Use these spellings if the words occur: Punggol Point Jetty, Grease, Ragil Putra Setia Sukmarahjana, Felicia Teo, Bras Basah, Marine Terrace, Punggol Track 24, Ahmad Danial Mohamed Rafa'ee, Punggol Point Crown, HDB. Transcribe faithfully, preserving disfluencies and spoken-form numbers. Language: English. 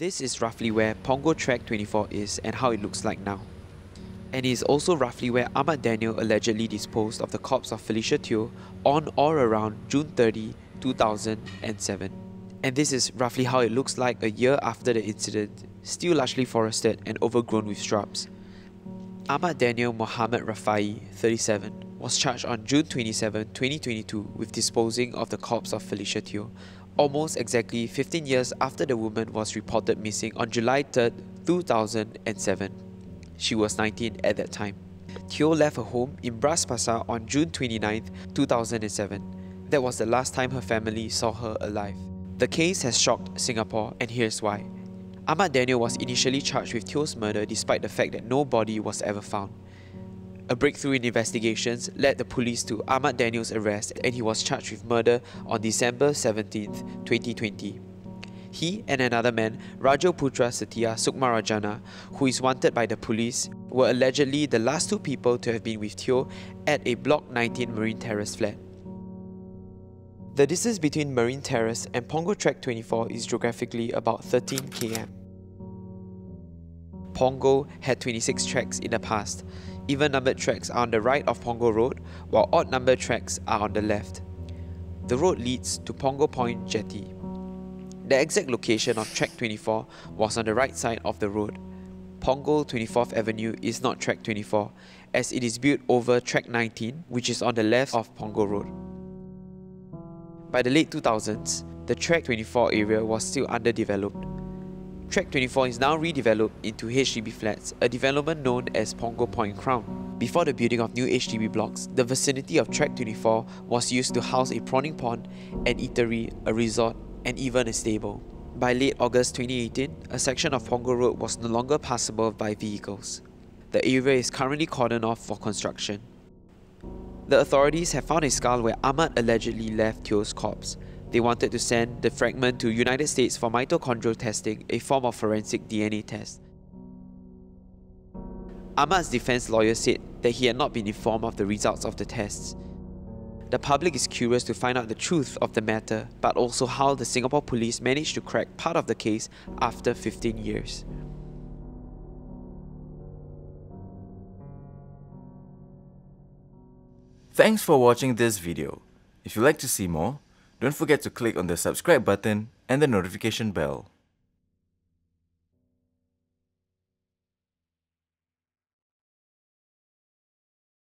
This is roughly where Punggol Track twenty-four is and how it looks like now. And it is also roughly where Ahmad Danial allegedly disposed of the corpse of Felicia Teo on or around June thirtieth, two thousand seven. And this is roughly how it looks like a year after the incident, still largely forested and overgrown with shrubs. Ahmad Danial Mohamed Rafa'ee, thirty-seven, was charged on June twenty-seventh, twenty twenty-two with disposing of the corpse of Felicia Teo, almost exactly fifteen years after the woman was reported missing on July third, two thousand seven. She was nineteen at that time. Teo left her home in Bras Basah on June twenty-ninth, two thousand seven. That was the last time her family saw her alive. The case has shocked Singapore, and here's why. Ahmad Danial was initially charged with Teo's murder despite the fact that no body was ever found. A breakthrough in investigations led the police to Ahmad Danial's arrest, and he was charged with murder on December seventeenth, twenty twenty. He and another man, Ragil Putra Setia Sukmarahjana, who is wanted by the police, were allegedly the last two people to have been with Teo at a Block nineteen Marine Terrace flat. The distance between Marine Terrace and Punggol Track twenty-four is geographically about thirteen kilometers. Punggol had twenty-six tracks in the past. Even-numbered tracks are on the right of Punggol Road, while odd-numbered tracks are on the left. The road leads to Punggol Point Jetty. The exact location of Track twenty-four was on the right side of the road. Punggol twenty-fourth Avenue is not Track twenty-four, as it is built over Track nineteen, which is on the left of Punggol Road. By the late two thousands, the Track twenty-four area was still underdeveloped. Track twenty-four is now redeveloped into H D B flats, a development known as Punggol Point Crown. Before the building of new H D B blocks, the vicinity of Track twenty-four was used to house a prawning pond, an eatery, a resort, and even a stable. By late August twenty eighteen, a section of Punggol Road was no longer passable by vehicles. The area is currently cordoned off for construction. The authorities have found a skull where Ahmad allegedly left Teo's corpse. They wanted to send the fragment to United States for mitochondrial testing, a form of forensic D N A test. Ahmad's defense lawyer said that he had not been informed of the results of the tests. The public is curious to find out the truth of the matter, but also how the Singapore police managed to crack part of the case after fifteen years. Thanks for watching this video. If you'd like to see more, don't forget to click on the subscribe button and the notification bell.